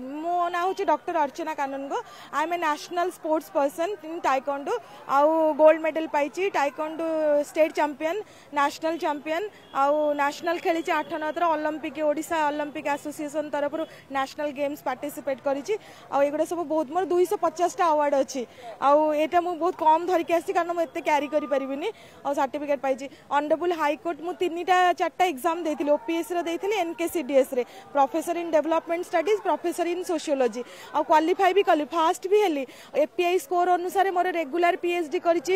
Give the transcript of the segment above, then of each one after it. मो ना हूँ doctor Archana Kanungo. I am a national sports person in taekwondo. आउ गोल्ड मेडल पाई taekwondo state champion national champion आउ नेशनल खेली 8-9 थर ओलंपिक ओडिशा ओलंपिक एसोसिएशन तरफ नेशनल गेम्स पार्टिसिपेट करी। आगुड़ा सब बहुत मोर 250 अवार्ड अच्छी आउ एटा मु बहुत कम धरिक आसी कारण मु एते क्यारी करि परिबिनी। आ सर्टिफिकेट पाई ऑनरेबल हाई कोर्ट मु 3-4 एग्जाम देथिली ओपीएस रे देथिली एनकेसीडीएस रे professor in development studies professor in sociology आ क्वालिफाई भी कली फास्ट भी हेली एपीआई स्कोर अनुसार मोर रेगुलर पीएचडी करी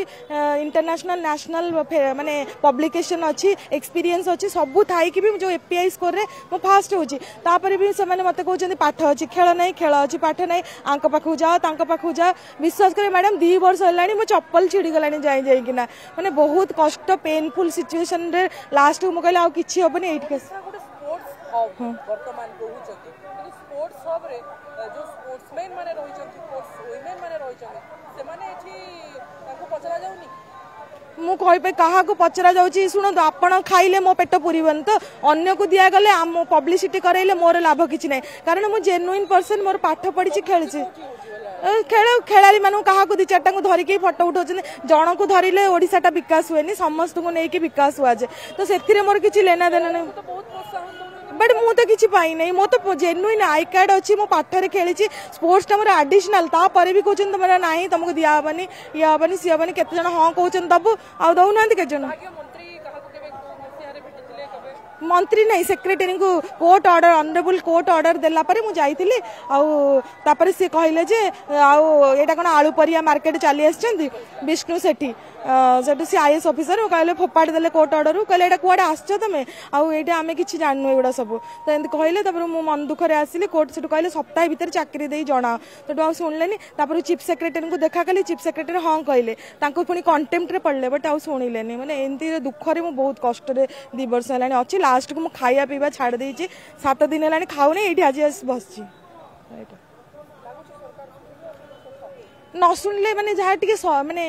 इंटरनेशनल नेशनल माने पब्लिकेशन अच्छी एक्सपीरियंस अच्छी सब थी जो एपीआई स्कोर रे मो फास्ट होची। तापर भी से माने मते कहउचंती पाठ अच्छी खेल नहीं खेल अच्छी पाठ नहीं आंक पाखु जाओ तांक पाखु जाओ। विश्वास करे मैडम 2 वर्ष होलानी मो चप्पल छिड़ी गलानी जाई कि ना माने बहुत कष्ट पेनफुल सिचुएशन रे लास्ट मु कहला आ किछि होबनी एट केस वर्तमान कहउचंती कि स्पोर्ट्स हब रे जो स्पोर्ट्समैन माने रहिचंती स्पोर्ट्स वुमेन माने रहिचंती से माने एठी ताको पचरा जाउनी मु कहिबे कहा को पचरा जाउची। सुनंतु आपण खाइले मो पेट पुरीवन तो अन्य को दिया गले हम पब्लिसिटी करैले मोर लाभ किछि नै कारण मु जेन्युइन पर्सन मोर पाठ पढिछि खेलछि खेल खेलाड़ी मानू कहा को दि चारटा को धरिके फोटो उठाउछन जण को धरिले ओडिसाटा विकास होएनी समस्त को नेकी विकास हुआ जे तो सेथिरे मोर किछि लेना देना नै बहुत प्रोत्साहन बट मु तो किसी पाई नहीं मो तो जेन्युइन आई कार्ड अच्छी मो पाठरे खेली स्पोर्ट्स तुम आडिशनाल तापर भी कौन तुम ना तुमको दिया हेबानी ये हेबानी सी हेबानी केत जन हाँ कौन दबू आउ दौ ना केत जन मंत्री नहीं सेक्रेटरी को court order honourable court order देलापर मुझे आपर सी कहले जे आटा कौन आलुपरिया मार्केट चली आसुच्च विष्णु सेठी से आईएएस ऑफिसर कहले फोपाट देले कोर्ट ऑर्डर कहले एटा कुआडे आसछ तमे आउ एटा आमे किछि जाननु एगुडा सब तो एंत कहले तापर मु मन दुखरे आसिले कोर्ट सेठ कहले सप्ताह भीतर चाकरी देई जणा तो आउ सुनलेनी तापर चीफ सेक्रेटरी को देखा कली चीफ सेक्रेटरी हां कहले तांको पुनी कंटेम्प्ट रे पड़ले बट आउ सुनिलेनी माने एंती दुखरे मु बहुत कष्ट रे 2 वर्ष हलानी अछि लास्ट को मु खाया पीवा छाड़ देछि 7 दिन हलानी खाउनी एठी आज बसछि न सुनले माने जहाँ टे माने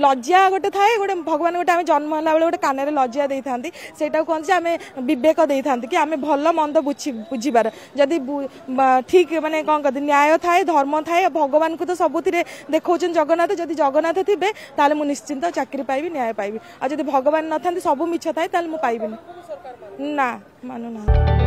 लज्जा गोटे थाए गोटे भगवान गोटे आम जन्म होला बेले गोटे कान लज्जा दे था सेटा कहते आम बेक दे था कि आम भल मंद बुझीबार जदि ठीक माने कौन कहते न्याय थाए धर्म थाए भगवान को तो सबुति देखौछन जगन्नाथ जदि जगन्नाथ थिबे ताले मु निश्चिंत चाकरी पाइबी न्याय पाइबी आ जदि भगवान न थांती सब मिछ थाए ताले मु पाइबिनी ना मानु ना।